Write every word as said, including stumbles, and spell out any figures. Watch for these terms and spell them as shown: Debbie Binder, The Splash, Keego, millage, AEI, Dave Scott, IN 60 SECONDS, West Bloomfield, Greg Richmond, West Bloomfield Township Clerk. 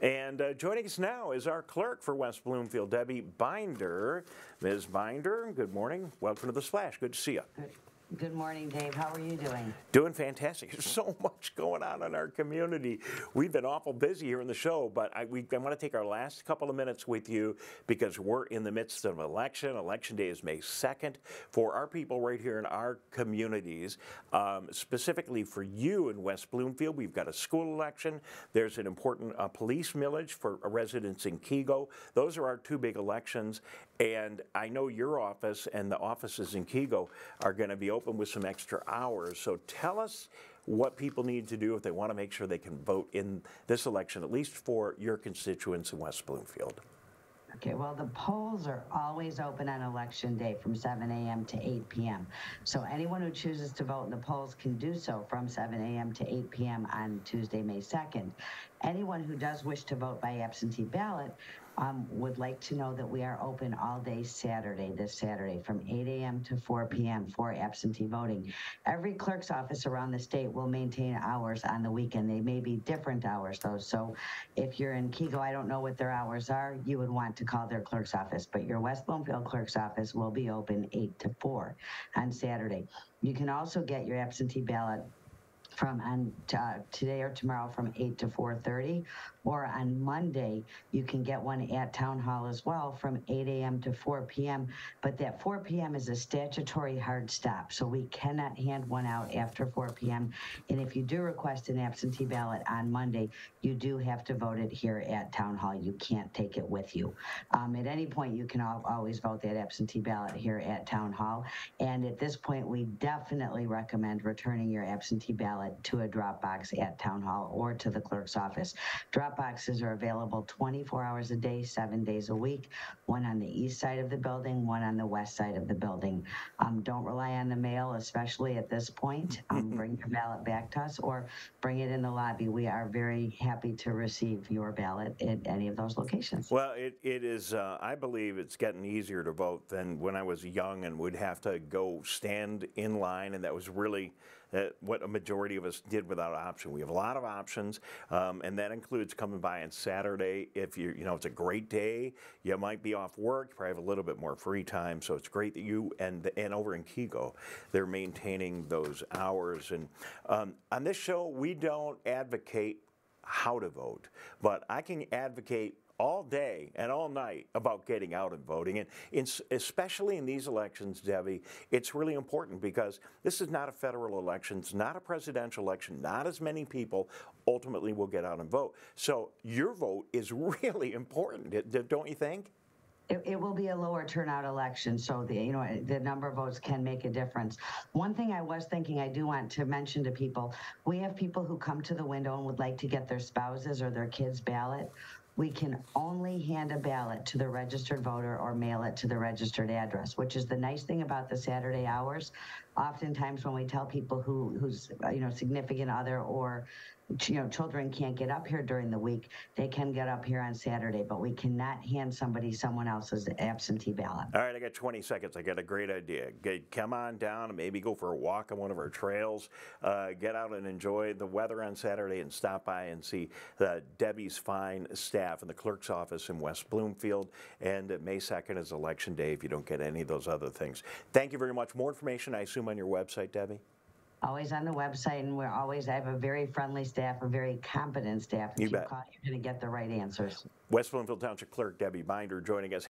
And uh, joining us now is our clerk for West Bloomfield, Debbie Binder. Miz Binder, good morning. Welcome to The Splash. Good to see you. Good morning, Dave. How are you doing? Doing fantastic. There's so much going on in our community. We've been awful busy here in the show, but I, we, I want to take our last couple of minutes with you because we're in the midst of an election. Election day is May second for our people right here in our communities. Um, specifically for you in West Bloomfield, we've got a school election. There's an important uh, police millage for residents in Keego. Those are our two big elections. And I know your office and the offices in Keego are going to be open with some extra hours. So tell us what people need to do if they want to make sure they can vote in this election, at least for your constituents in West Bloomfield. Okay, well, the polls are always open on election day from seven A M to eight P M So anyone who chooses to vote in the polls can do so from seven A M to eight P M on Tuesday, May second. Anyone who does wish to vote by absentee ballot um, would like to know that we are open all day Saturday, this Saturday, from eight A M to four P M for absentee voting. Every clerk's office around the state will maintain hours on the weekend. They may be different hours, though. So if you're in Keego, I don't know what their hours are, you would want to call their clerk's office. But your West Bloomfield clerk's office will be open eight to four on Saturday. You can also get your absentee ballot from on uh, today or tomorrow from eight to four thirty, or on Monday you can get one at Town Hall as well from eight A M to four P M But that four P M is a statutory hard stop, so we cannot hand one out after four P M And if you do request an absentee ballot on Monday, you do have to vote it here at Town Hall. You can't take it with you. Um, at any point, you can all, always vote that absentee ballot here at Town Hall. And at this point, we definitely recommend returning your absentee ballot to a drop box at Town Hall or to the clerk's office. Drop boxes are available twenty-four hours a day, seven days a week, one on the east side of the building, one on the west side of the building. Um, don't rely on the mail, especially at this point. Um, bring your ballot back to us or bring it in the lobby. We are very happy to receive your ballot at any of those locations. Well, it, it is, uh, I believe it's getting easier to vote than when I was young and would have to go stand in line, and that was really Uh, what a majority of us did without an option. We have a lot of options, um, and that includes coming by on Saturday. If you you know it's a great day, you might be off work, you probably have a little bit more free time. So it's great that you and and over in Keego, they're maintaining those hours. And um, on this show, we don't advocate how to vote, but I can advocate all day and all night about getting out and voting. And in, especially in these elections, Debbie, it's really important because this is not a federal election. It's not a presidential election. Not as many people ultimately will get out and vote. So your vote is really important, don't you think? It, it will be a lower turnout election, so the you know the number of votes can make a difference. One thing I was thinking I do want to mention to people, we have people who come to the window and would like to get their spouses or their kids' ballot. We can only hand a ballot to the registered voter or mail it to the registered address, which is the nice thing about the Saturday hours. Oftentimes when we tell people who who's you know significant other or you know children can't get up here during the week, they can get up here on Saturday, but we cannot hand somebody someone else's absentee ballot. All right, I got twenty seconds. I got a great idea. Come on down and maybe go for a walk on one of our trails. Uh, get out and enjoy the weather on Saturday and stop by and see uh, Debbie's fine staff in the clerk's office in West Bloomfield. And May second is election day if you don't get any of those other things. Thank you very much. More information, I assume, on your website, Debbie? Always on the website, and we're always, I have a very friendly staff, a very competent staff. If you, you bet. Call, you're going to get the right answers. West Bloomfield Township Clerk Debbie Binder joining us.